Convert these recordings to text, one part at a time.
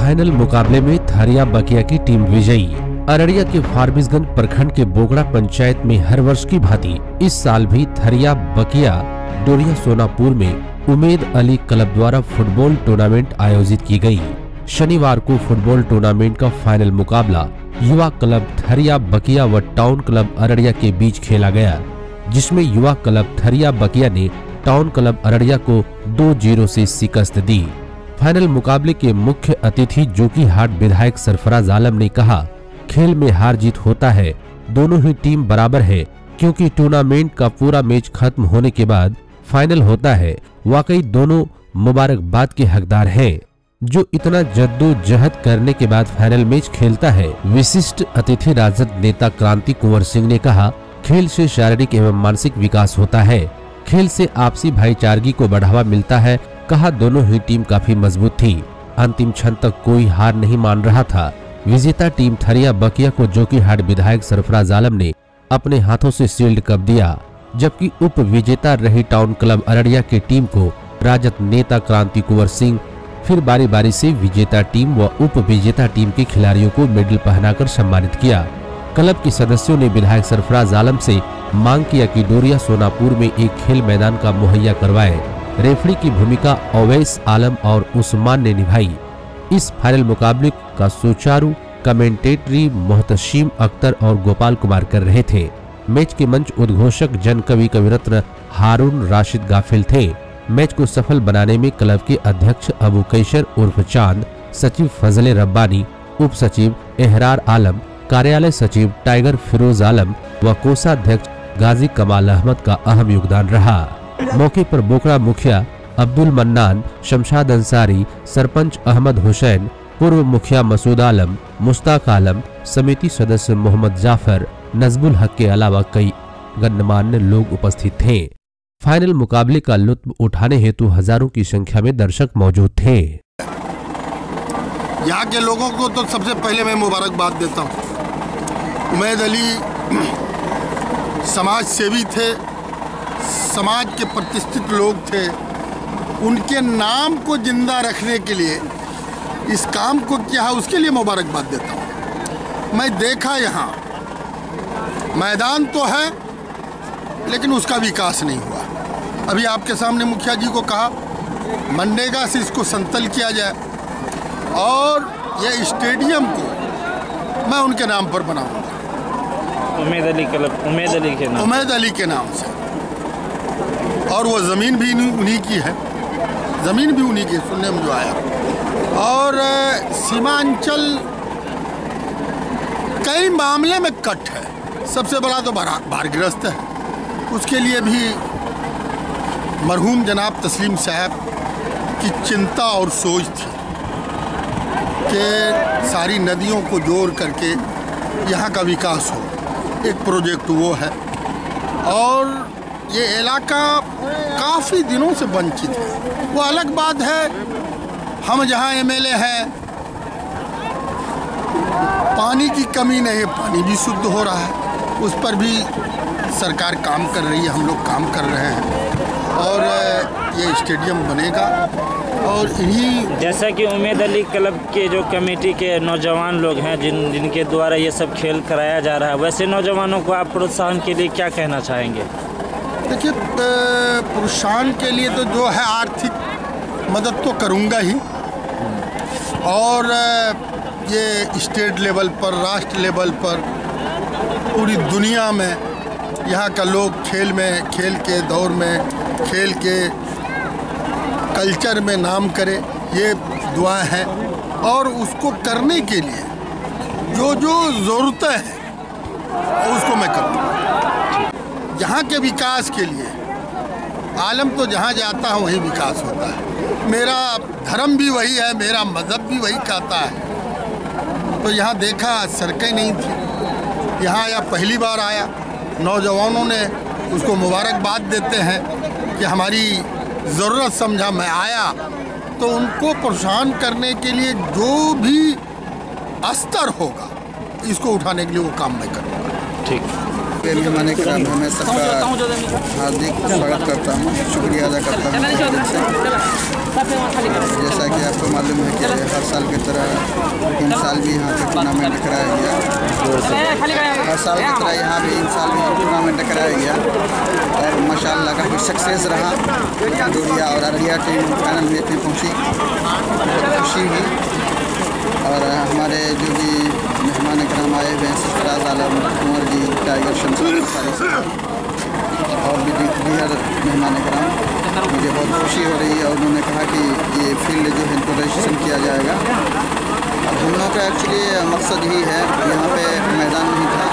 Final मुकाबले में थरिया बकिया की टीम विजयी। अररिया के फारबिसगंज प्रखंड के बोकड़ा पंचायत में हर वर्ष की भांति इस साल भी थरिया बकिया डोरिया सोनापुर में उमेद अली क्लब द्वारा फुटबॉल टूर्नामेंट आयोजित की गयी। शनिवार को फुटबॉल टूर्नामेंट का फाइनल मुकाबला युवा क्लब थरिया बकिया व टाउन क्लब अररिया के बीच खेला गया, जिसमें युवा क्लब थरिया बकिया ने टाउन क्लब अररिया को 2-0 से शिकस्त दी। फाइनल मुकाबले के मुख्य अतिथि जोकीहाट विधायक सरफराज आलम ने कहा, खेल में हार जीत होता है, दोनों ही टीम बराबर है क्योंकि टूर्नामेंट का पूरा मैच खत्म होने के बाद फाइनल होता है। वाकई दोनों मुबारकबाद के हकदार है जो इतना जद्दोजहद करने के बाद फाइनल मैच खेलता है। विशिष्ट अतिथि राजद नेता क्रांति कुंवर सिंह ने कहा, खेल से शारीरिक एवं मानसिक विकास होता है, खेल से आपसी भाईचारगी को बढ़ावा मिलता है। कहा, दोनों ही टीम काफी मजबूत थी, अंतिम क्षण तक कोई हार नहीं मान रहा था। विजेता टीम थरिया बकिया को जोकीहाट विधायक सरफराज आलम ने अपने हाथों से शील्ड कप दिया, जबकि उप विजेता रही टाउन क्लब अररिया की टीम को राजद नेता क्रांति कुंवर सिंह फिर बारी बारी से विजेता टीम व उप विजेता टीम के खिलाड़ियों को मेडल पहनाकर सम्मानित किया। क्लब के सदस्यों ने विधायक सरफराज आलम से मांग किया कि डोरिया सोनापुर में एक खेल मैदान का मुहैया करवाए। रेफरी की भूमिका ओवैस आलम और उस्मान ने निभाई। इस फाइनल मुकाबले का सुचारू कमेंटेटरी मोहतशीम अख्तर और गोपाल कुमार कर रहे थे। मैच के मंच उद्घोषक जनकवि कविरत्न हारूण रशीद ग़ाफिल थे। मैच को सफल बनाने में क्लब के अध्यक्ष अबू कैशर उर्फ चांद, सचिव फजले रब्बानी, उप सचिव एहरार आलम, कार्यालय सचिव टाइगर फिरोज आलम व कोषाध्यक्ष गाजी कमाल अहमद का अहम योगदान रहा। मौके पर बोकड़ा मुखिया अब्दुल मन्नान, शमशाद अंसारी, सरपंच अहमद हुसैन, पूर्व मुखिया मसूद आलम, मुस्ताक आलम, समिति सदस्य मोहम्मद जाफर, नजमुल हक के अलावा कई गणमान्य लोग उपस्थित थे। फाइनल मुकाबले का लुत्फ उठाने हेतु हजारों की संख्या में दर्शक मौजूद थे। यहाँ के लोगों को तो सबसे पहले मैं मुबारकबाद देता हूँ। उमेद अली समाज सेवी थे, समाज के प्रतिष्ठित लोग थे। उनके नाम को जिंदा रखने के लिए इस काम को किया, उसके लिए मुबारकबाद देता हूँ। मैं देखा यहाँ मैदान तो है लेकिन उसका विकास नहीं हुआ। अभी आपके सामने मुखिया जी को कहा मनरेगा से इसको संतल किया जाए और यह स्टेडियम को मैं उनके नाम पर बनाऊंगा, उमेद अली के नाम से। और वो ज़मीन भी उन्हीं की है, ज़मीन भी उन्हीं की सुनने में जो आया। और सीमांचल कई मामले में कट है, सबसे बड़ा तो भारग्रस्त है। उसके लिए भी मरहूम जनाब तस्लीम साहब की चिंता और सोच थी कि सारी नदियों को जोड़ करके यहाँ का विकास हो, एक प्रोजेक्ट वो है। और ये इलाका काफ़ी दिनों से वंचित है। वो अलग बात है, हम जहाँ एमएलए हैं पानी की कमी नहीं है, पानी भी शुद्ध हो रहा है, उस पर भी सरकार काम कर रही है, हम लोग काम कर रहे हैं। और ये स्टेडियम बनेगा और इन्हीं जैसा कि उमेद अली क्लब के जो कमेटी के नौजवान लोग हैं जिनके द्वारा ये सब खेल कराया जा रहा है, वैसे नौजवानों को आप प्रोत्साहन के लिए क्या कहना चाहेंगे? देखिए, प्रोत्साहन के लिए तो जो है आर्थिक मदद तो करूँगा ही, और ये स्टेट लेवल पर, राष्ट्र लेवल पर, पूरी दुनिया में यहाँ का लोग खेल में, खेल के दौर में, खेल के कल्चर में नाम करे, ये दुआ है। और उसको करने के लिए जो जो ज़रूरतें हैं उसको मैं करूँगा। यहाँ के विकास के लिए आलम तो जहाँ जाता है वहीं विकास होता है। मेरा धर्म भी वही है, मेरा मज़हब भी वही कहता है। तो यहाँ देखा सड़कें नहीं थी, यहाँ आया, पहली बार आया। नौजवानों ने उसको मुबारकबाद देते हैं कि हमारी ज़रूरत समझा मैं आया। तो उनको परेशान करने के लिए जो भी अस्तर होगा इसको उठाने के लिए वो काम मैं करूँगा। ठीक। ट्रेन के माने कार्यक्रम में सबका हार्दिक स्वागत करता हूँ, शुक्रिया अदा करता हूँ। जैसा कि आपको मालूम है कि हर साल की तरह इन साल भी यहाँ पर टूर्नामेंट कराया गया, हर साल की तरह यहाँ भी इन साल भी टूर्नामेंट कराया गया और माशाल्लाह काफ़ी सक्सेस रहा। डोरिया और अररिया टीम फाइनल में पहुँची, खुशी हुई। और हमारे जो भी मेहमान कराम आए हुए हैं सरफराज आलम कुंवर जी, गाजी कमाल अहमद और भी दीगर मेहमान कराम, मुझे बहुत खुशी हो रही है। और उन्होंने कहा कि ये फील्ड जो है इंटरेक्शन किया जाएगा। अब हम लोगों का एक्चुअली मकसद ही है, यहाँ पे मैदान नहीं था,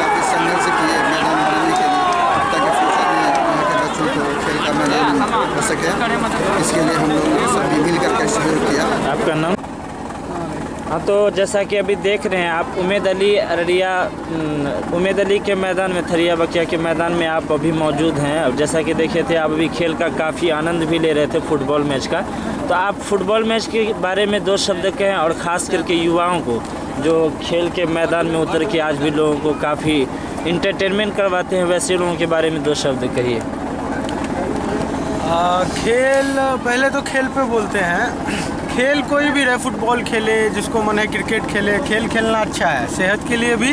काफ़ी संघर्ष किए मैदान बनाने के लिए ताकि फ्यूचर में यहाँ के बच्चों को खेल का मैदान हो सके। इसके लिए हम लोगों ने सभी मिल करके सहयोग किया। आपका नाम? हाँ, तो जैसा कि अभी देख रहे हैं आप, उमेद अली अररिया, उमेद अली के मैदान में, थरिया बकिया के मैदान में आप अभी मौजूद हैं। अब जैसा कि देखे थे आप अभी खेल का काफ़ी आनंद भी ले रहे थे फुटबॉल मैच का, तो आप फुटबॉल मैच के बारे में दो शब्द कहें, और ख़ास करके युवाओं को जो खेल के मैदान में उतर के आज भी लोगों को काफ़ी इंटरटेनमेंट करवाते हैं, वैसे लोगों के बारे में दो शब्द कहिए। खेल, पहले तो खेल पे बोलते हैं, खेल कोई भी रहे, फुटबॉल खेले जिसको मन है, क्रिकेट खेले, खेल खेलना अच्छा है सेहत के लिए भी।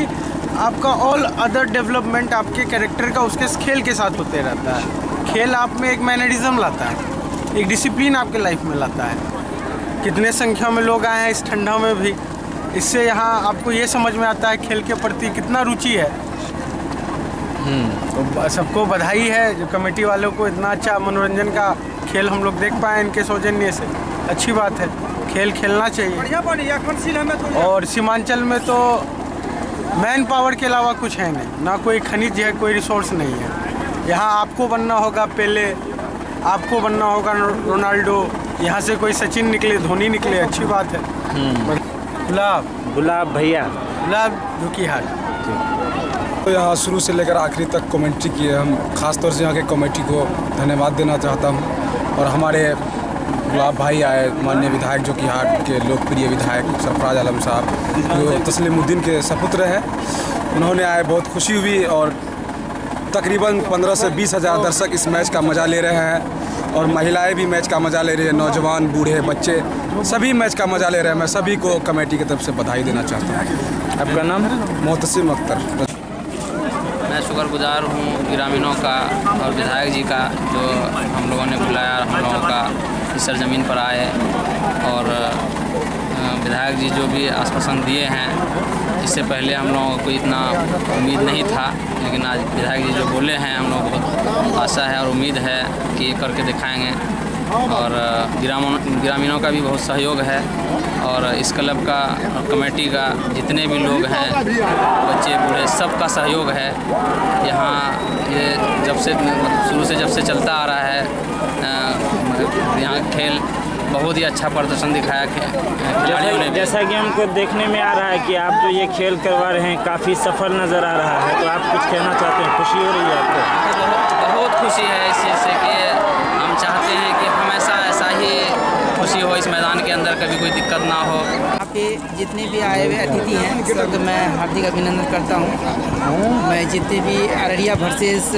आपका ऑल अदर डेवलपमेंट आपके कैरेक्टर का उसके खेल के साथ होते रहता है। खेल आप में एक मैनरिज्म लाता है, एक डिसिप्लिन आपके लाइफ में लाता है। कितने संख्या में लोग आए हैं इस ठंडा में भी, इससे यहाँ आपको ये समझ में आता है खेल के प्रति कितना रुचि है। तो सबको बधाई है जो कमेटी वालों को, इतना अच्छा मनोरंजन का खेल हम लोग देख पाए इनके सौजन्य से, अच्छी बात है। खेल खेलना चाहिए। और सीमांचल में तो मैन पावर के अलावा कुछ है नहीं, ना कोई खनिज है, कोई रिसोर्स नहीं है। यहाँ आपको बनना होगा पेले, आपको बनना होगा रोनाल्डो, यहाँ से कोई सचिन निकले, धोनी निकले, अच्छी बात है। गुलाब गुलाब भैया, गुलाब झुकी हाल, तो यहाँ शुरू से लेकर आखिरी तक कमेंट्री की है। हम खासतौर से यहाँ के कमेटी को धन्यवाद देना चाहता हूँ। और हमारे गुलाब भाई आए, माननीय विधायक जो कि हाट के लोकप्रिय विधायक सरफराज आलम साहब जो तस्लीमुद्दीन के सपुत्र हैं, उन्होंने आए, बहुत खुशी हुई। और तकरीबन 15 से 20 हज़ार दर्शक इस मैच का मज़ा ले रहे हैं, और महिलाएं भी मैच का मज़ा ले रही हैं, नौजवान बूढ़े बच्चे सभी मैच का मज़ा ले रहे हैं। मैं सभी को कमेटी की तरफ से बधाई देना चाहता हूँ। आपका नाम? मोहतशीम अख्तर। शुक्रगुजार हूँ ग्रामीणों का और विधायक जी का, जो हम लोगों ने बुलाया, हम लोगों का इस सरजमीन पर आए। और विधायक जी जो भी आश्वासन दिए हैं, इससे पहले हम लोगों को इतना उम्मीद नहीं था, लेकिन आज विधायक जी जो बोले हैं, हम लोगों को बहुत आशा है और उम्मीद है कि ये करके दिखाएंगे। और ग्रामीणों का भी बहुत सहयोग है, और इस क्लब का और कमेटी का जितने भी लोग हैं, बच्चे बूढ़े, सबका सहयोग है। यहाँ ये जब से शुरू से जब से चलता आ रहा है, यहाँ खेल बहुत ही अच्छा प्रदर्शन दिखाया खिलाड़ियों ने। जैसा कि हमको देखने में आ रहा है कि आप जो ये खेल करवा रहे हैं काफ़ी सफल नज़र आ रहा है, तो आप कुछ कहना चाहते हैं? खुशी हो रही है आपको? बहुत खुशी है इस चीज़ से कि हम चाहते हैं कि हमेशा ऐसा ही खुशी हो इस मैदान के अंदर, कभी कोई दिक्कत ना हो। आपके जितने भी आए हुए अतिथि हैं, सबको मैं हार्दिक अभिनंदन करता हूँ। मैं जितने भी अररिया वर्सेस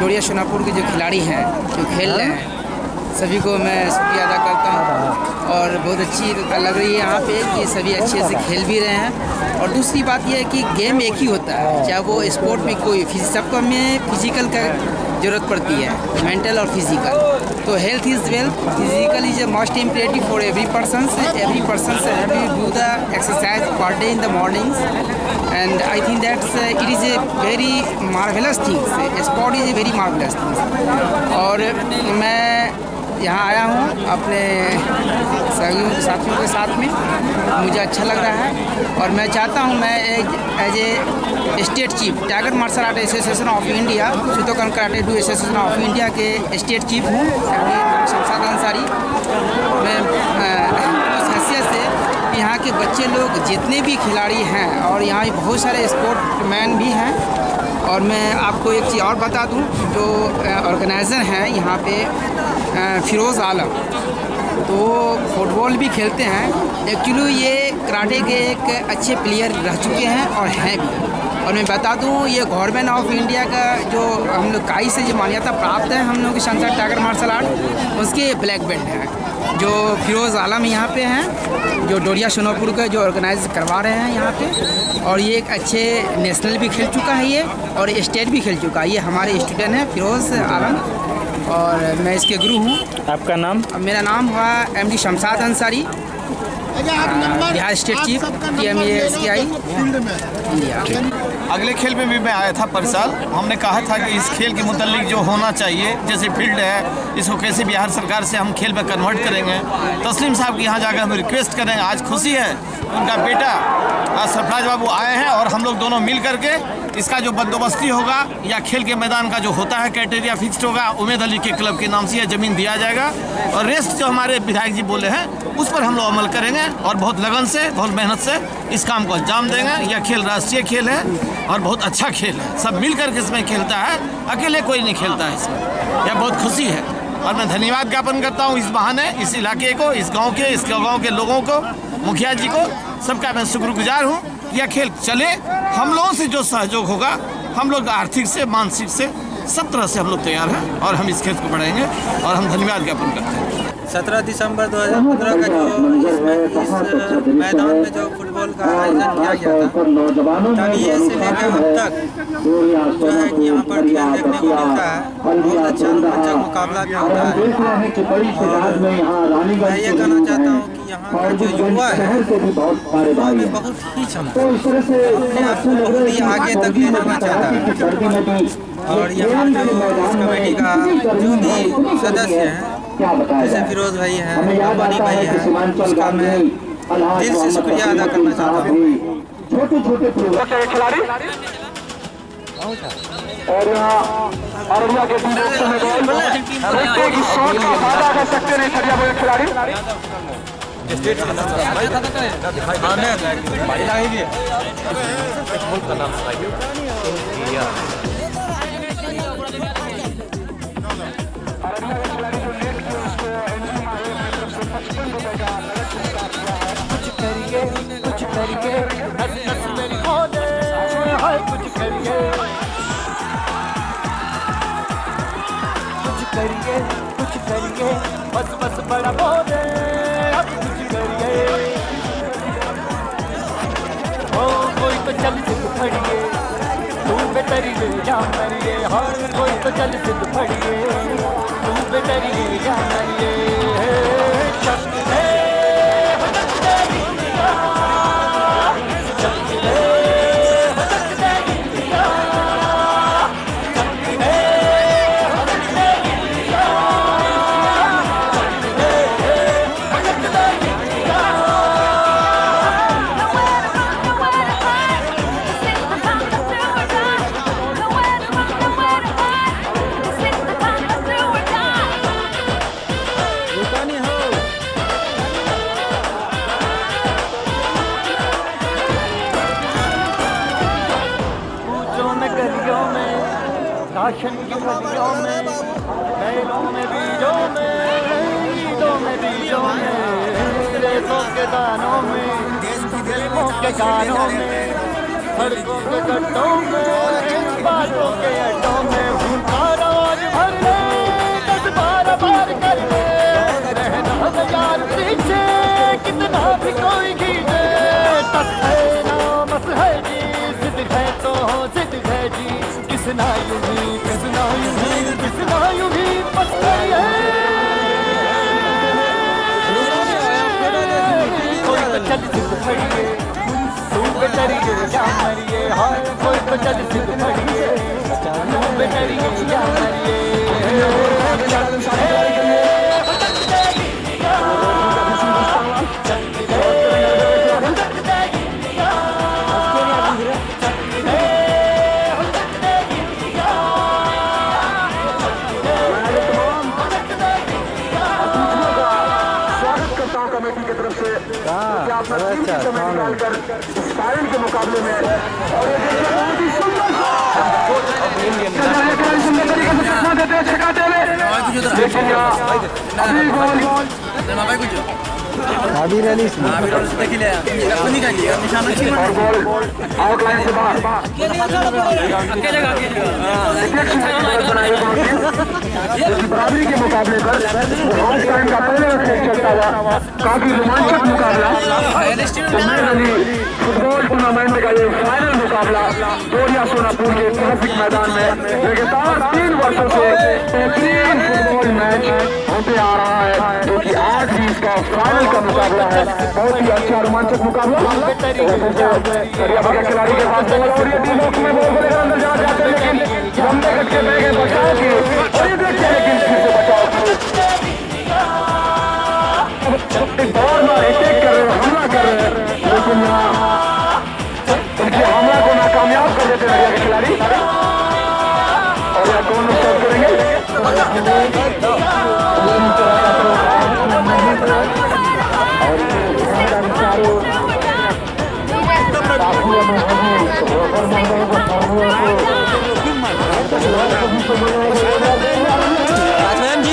डोरिया सोनापुर के जो खिलाड़ी हैं, जो खेल रहे हैं, सभी को मैं शुक्रिया अदा करता हूँ। और बहुत अच्छी लग रही है यहाँ पे कि सभी अच्छे से खेल भी रहे हैं। और दूसरी बात यह है कि गेम एक ही होता है, चाहे वो स्पोर्ट में कोई, सबको में फिजिकल का ज़रूरत पड़ती है, मेंटल और फिजिकल। तो health is wealth, physical is a most imperative for every person do the exercise per day in the mornings, and I think that's it is a very marvellous things, sport is a very marvellous things. और मैं यहाँ आया हूँ अपने साथियों के साथ में, मुझे अच्छा लग रहा है। और मैं चाहता हूँ मैं as a state chief tiger martial art association of India, Shotokan karate do association of India के स्टेट चीफ हूँ एमडी शमशाद अंसारी। मैं उस हैसियत से यहाँ के बच्चे लोग जितने भी खिलाड़ी हैं, और यहाँ बहुत सारे स्पोर्ट्समैन भी हैं। और मैं आपको एक चीज़ और बता दूं, जो ऑर्गेनाइज़र हैं यहाँ पे फिरोज आलम, तो फुटबॉल भी खेलते हैं, एक्चुअली ये कराटे के एक अच्छे प्लेयर रह चुके हैं और हैं भी। और मैं बता दूं ये गवर्नमेंट ऑफ इंडिया का जो हम लोग काई से जो मान्यता प्राप्त है हम लोग की शंकर टाइगर मार्शल आर्ट उसके ब्लैक बेल्ट हैं जो फिरोज आलम यहाँ पे हैं जो डोरिया सोनापुर का जो ऑर्गेनाइज करवा रहे हैं यहाँ पे। और ये एक अच्छे नेशनल भी खेल चुका है ये और स्टेट भी खेल चुका है। ये हमारे स्टूडेंट हैं फिरोज आलम और मैं इसके गुरु हूँ। आपका नाम? मेरा नाम हुआ MD Shamshad Ansari, Bihar state chief TMASCI। अगले खेल में भी मैं आया था पर साल, हमने कहा था कि इस खेल के मुतालिक जो होना चाहिए जैसे फील्ड है इसको कैसे बिहार सरकार से हम खेल में कन्वर्ट करेंगे। तस्लीम साहब के यहाँ जाकर हम रिक्वेस्ट करेंगे। आज खुशी है उनका बेटा सरफराज बाबू आए हैं और हम लोग दोनों मिल करके इसका जो बंदोबस्ती होगा या खेल के मैदान का जो होता है क्राइटेरिया फिक्स्ड होगा। उमेद अली के क्लब के नाम से यह जमीन दिया जाएगा और रेस्ट जो हमारे विधायक जी बोले हैं उस पर हम लोग अमल करेंगे और बहुत लगन से बहुत मेहनत से इस काम को अंजाम देंगे। यह खेल राष्ट्रीय खेल है और बहुत अच्छा खेल है, सब मिल करके इसमें खेलता है, अकेले कोई नहीं खेलता है इसमें। यह बहुत खुशी है और मैं धन्यवाद ज्ञापन करता हूँ इस बहाने इस इलाके को, इस गाँव के, इस गाँव के लोगों को, मुखिया जी को, सबका मैं शुक्रगुजार हूँ। यह खेल चले, हम लोगों से जो सहयोग होगा हम लोग आर्थिक से मानसिक से सब तरह से हम लोग तैयार हैं और हम इस खेल को बढ़ाएंगे और हम धन्यवाद ज्ञापन करते हैं। 17 दिसंबर 2015 का जो इस मैदान में जो फुटबॉल का आयोजन किया गया था तभी से लेकर अब तक जो है कि यहाँ पर खेल देखने को मिलता है, बहुत अच्छा मुकाबला भी होता है। मैं ये कहना चाहता हूँ यहाँ का जो युवा है में बहुत ही क्षमता अपने आप को बहुत ही आगे तक ले जाना चाहता है और यहाँ जो इस कमेटी का जो भी सदस्य हैं जैसे फिरोज भाई हैं, रब्बानी भाई हैं, उसका मैं दिल से शुक्रिया अदा करना चाहता हूँ। और अररिया के खिलाड़ी कुछ करिए बस बड़ा बोले बराबरी के मुकाबले पर काफी रोमांचक मुकाबला फुटबॉल टूर्नामेंट का ये फाइनल मुकाबला डोरिया सोनापुर के ट्रैफिक मैदान में लगातार 3 वर्षों से बेहतरीन फुटबॉल मैच होते आ रहा है, जो कि आज भी इसका फाइनल का मुकाबला है। बहुत ही अच्छा रोमांचक मुकाबला। थरिया बकिया खिलाड़ी के पास बॉल और ये टीम बॉक्स में बॉल को लेकर अंदर जाना चाहते हैं, लेकिन लंबे कट के बैगे बचाव के और ये देखते हैं कि फिर से बचाव बार बार अटैक कर रहे हैं, हमला कर रहे हैं, लेकिन उनके हमला को नाकामयाब कर देते हैं ये खिलाड़ी। और यह कौन स्टॉप करेंगे? आजमन जी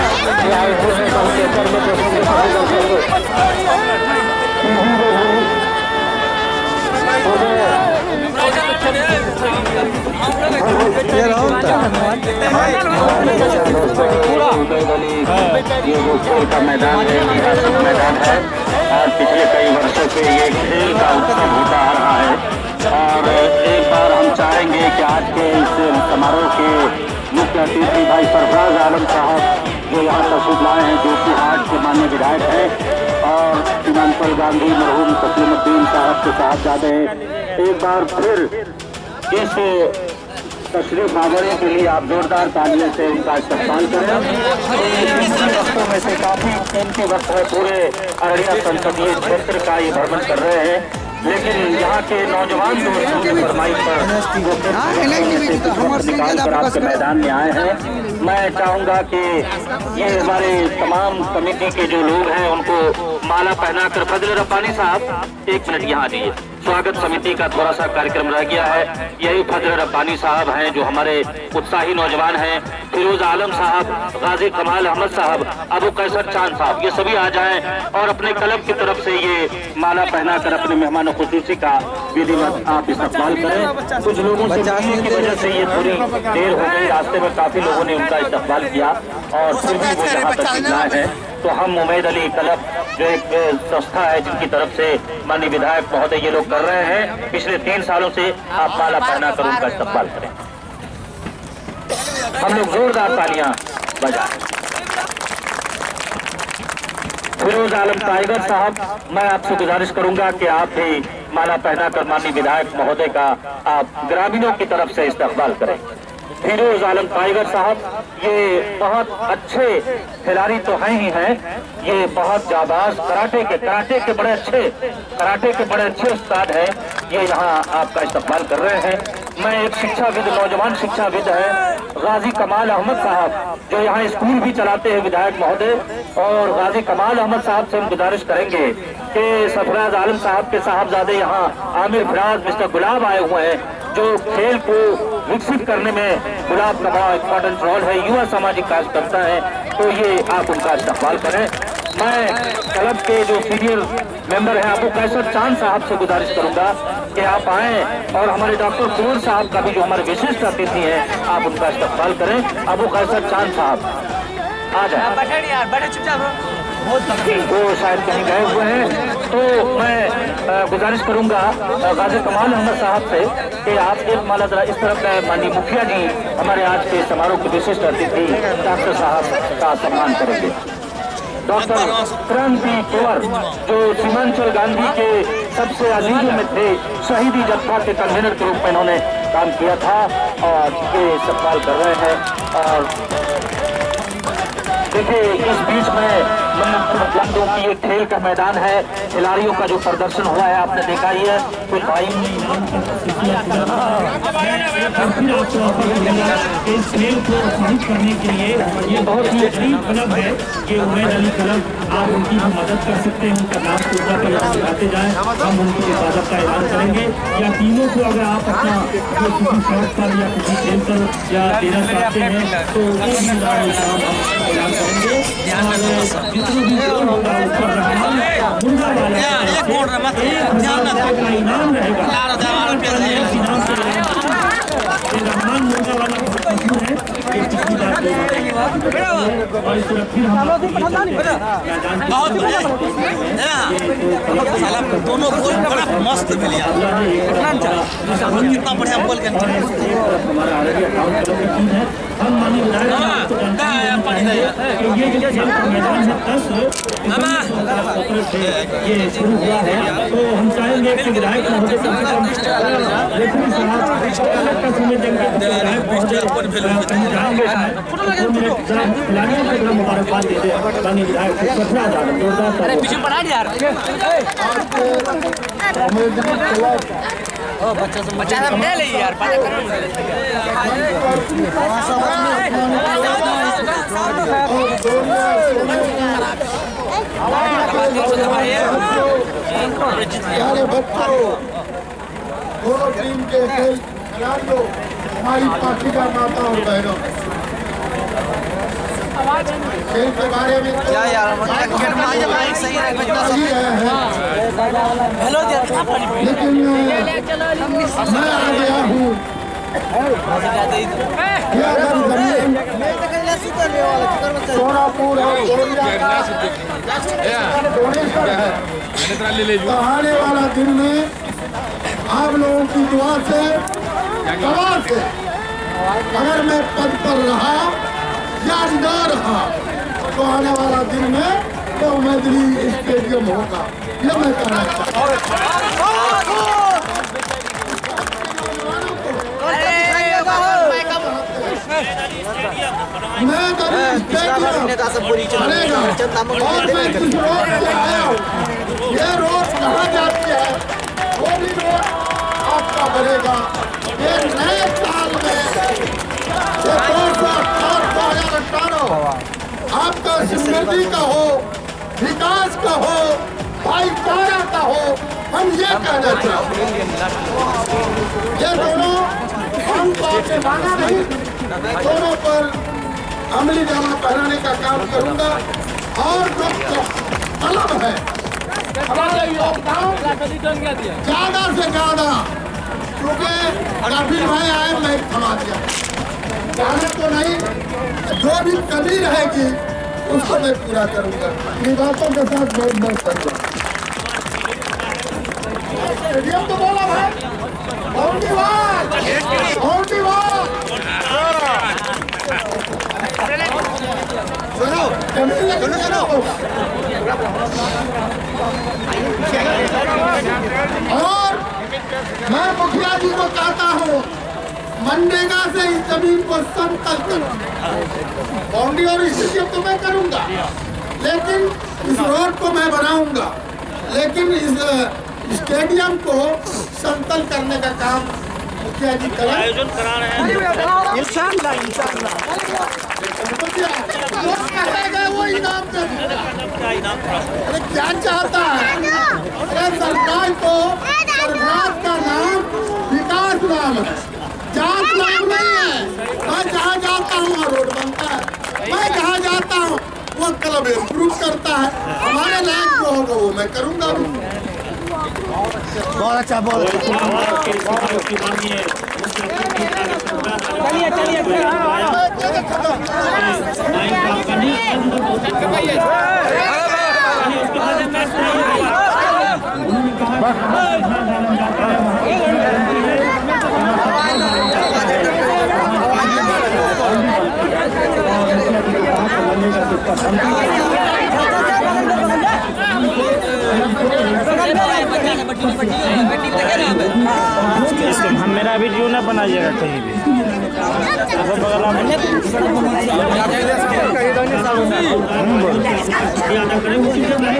ये वो खेल का मैदान है, और पिछले कई वर्षों से ये खेल का उत्सव होता आ रहा है। और एक बार हम चाहेंगे कि आज के इस समारोह के मुख्य अतिथि भाई सरफराज आलम साहब जो यहाँ तशरीफ लाए हैं, जो कि आज के माननीय विधायक हैं और सीमांचल गांधी मरहूम तस्लीमुद्दीन साहब के साहबजादे हैं, एक बार फिर इस तशरीफ आगने के लिए आप जोरदार तालियों से उनका इस्तकबाल करें। वक्तों में से काफ़ी कीमती वक्त है, पूरे अररिया संसदीय क्षेत्र का ये भ्रमण कर रहे हैं, लेकिन यहाँ के नौजवान दोस्तों की फरमाइश पर आपके मैदान में आए हैं। मैं चाहूँगा कि ये हमारे तमाम कमेटी के जो लोग हैं उनको माला पहनाकर फजले रब्बानी साहब 1 मिनट यहाँ दिए। स्वागत समिति का थोड़ा सा कार्यक्रम रह गया है, यही फजले रब्बानी साहब हैं जो हमारे उत्साही नौजवान हैं। फिरोज आलम साहब, गाजी कमाल अहमद साहब, अबू कैशर साहब, ये सभी आ जाएं और अपने क्लब की तरफ से ये माला पहनाकर अपने मेहमान खुसूसी का विधिवत आप इस्तेमाल करें। कुछ लोगों से जाने की वजह से ये थोड़ी देर हो गई, रास्ते में काफ़ी लोगों ने उनका इस्तेमाल किया और फिर भी वो यहाँ तक लाए हैं। तो हम उमेद अली क्लब जो एक संस्था है जिनकी तरफ से माननीय विधायक महोदय ये लोग कर रहे हैं, पिछले 3 सालों से आप माला पहना कर उनका इस्तेमाल करें। हम लोग जोरदार तालियां बजाएं। फिरोज आलम टाइगर साहब, मैं आपसे गुजारिश करूंगा कि आप भी माला पहना कर माननीय विधायक महोदय का आप ग्रामीणों की तरफ से इस्तेमाल करें। फिरोज आलम टाइगर साहब ये बहुत अच्छे खिलाड़ी तो हैं ही हैं, ये बहुत जाबाज कराटे के बड़े अच्छे उस्ताद हैं, ये यहाँ आपका इस्तेमाल कर रहे हैं। मैं एक शिक्षाविद, नौजवान शिक्षाविद हैं गाजी कमाल अहमद साहब जो यहाँ स्कूल भी चलाते हैं विधायक महोदय, और गाजी कमाल अहमद साहब से हम गुजारिश करेंगे कि सरफराज आलम साहब के साहबजादे यहाँ आमिर फिराज मिस्टर गुलाब आए हुए हैं, जो खेल को विकसित करने में गुलाब का बड़ा इम्पोर्टेंट रोल है, युवा सामाजिक कार्यकर्ता है, तो ये आप उनका इस्तेमाल करें। मैं क्लब के जो सीनियर मेंबर हैं अबू कैशर साहब से गुजारिश करूंगा कि आप आएँ और हमारे डॉक्टर कुंवर साहब का भी जो हमारे विशिष्ट अतिथि हैं आप उनका इस्तेमाल करें। अबू कैशर साहब आ जाए, तो शायद कहीं गए हुए हैं, तो मैं गुजारिश करूंगा गाजी कमाल अहमद साहब से कि आप एक माला इस तरफ का माननीय मुखिया जी हमारे आज के समारोह के विशिष्ट अतिथि डॉक्टर साहब का सम्मान करेंगे। डॉक्टर क्रांति कुंवर जो सीमांचल गांधी के सबसे अजीज में थे, शहीदी जत्था के कन्वीनर के रूप में इन्होंने काम किया था, और इस्तेमाल कर रहे हैं। और देखिए इस बीच में मैं बता दूं कि ये खेल का मैदान है, खिलाड़ियों का जो प्रदर्शन हुआ है आपने देखा ही है। तो इस खेल को प्रोत्साहित करने के लिए ये बहुत ही अच्छी क्लब है, ये उमेद अली क्लब, आप उनकी मदद कर सकते हैं। उनका नाम पूजा पर आप लगाते जाएँ, हम उनकी हिफाजत का ऐलान करेंगे। या टीमों को अगर आप अपना किसी शॉट पर या किसी खेल पर या देना चाहते हैं तो ऐलान करेंगे। जितने भी गोल होगा उसका इनाम रहेगा। रहमान मुर्गा वाला बहुत मशहूर है, और इस तरफ फिर हम बहुत दोनों गोल बड़ा मस्त मिले। कितना बढ़िया गोल है। हम मानिए ये शुरू हुआ है तो हम चाहेंगे कि विधायक मुबारकबाद देते हैं विधायक सरफराज आलम। बच्चा सब ले ले यार, पाले करो दोनों टीम के खेल खिलाड़ियों, हमारी पार्टी का माता और बहनों, खेल के बारे में क्या यार सही है। हेलो लेकिन मैं आ गया हूँ सोनापुर है, आने वाला दिन में आप लोगों की दुआ से अगर मैं पद पर रहा यादगार रहा तो आने वाला दिन में तो उमेद अली स्टेडियम होगा। ये मैं कह रहा हूँ, मैं कभी स्टेडियम और मैं किस रोड से आया हूँ, ये रोड कहाँ जाती है, वो भी रोड आपका बनेगा। ये नए साल में आपका जिंदगी का हो, विकास का हो, भाईचारा का हो, हम ये कहना चाहते हैं। ये दोनों हम बातें माना नहीं, दोनों पर अमली जामा पहनाने का काम करूंगा। और जो अलग है हमारे योगदान ज्यादा से ज्यादा, क्योंकि काफी भाई आए मैं थमा दिया जाना तो नहीं, जो भी कमी रहेगी उसको मैं पूरा करूंगा। बातों के साथ बहुत बहुत धन्यवाद। तो बोला भाई और मैं मुखिया जी को कहता हूँ मनरेगा से इस जमीन को समतल करूंगा, बाउंड्री और इसी तो मैं करूंगा, लेकिन इस रोड को मैं बनाऊंगा, लेकिन इस स्टेडियम को समतल करने का काम मुखिया जी करें। आयोजन कराना है इंशाल्लाह इंशाल्लाह। जो कहेगा वो इनाम देगा। अरे क्या चाहता है, अरे सरकार को सरकार का नाम विकास नाम है, जात नाम नहीं है। मैं जहाँ जाता हूँ वहाँ रोड बनता है, मैं जहाँ जाता हूँ वो क्लब इम्प्रूव करता है, हमारे लायक जो होगा वो मैं करूँगा। बहुत अच्छा बहुत अच्छा। हम मेरा अपना भी जीव न बनाइएगा कहीं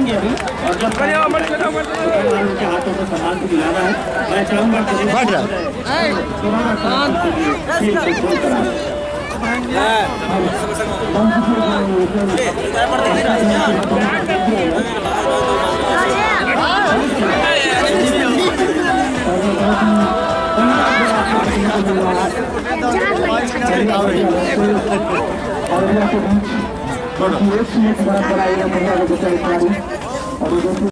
भी। और